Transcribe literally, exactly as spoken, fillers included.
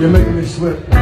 You're making me sweat.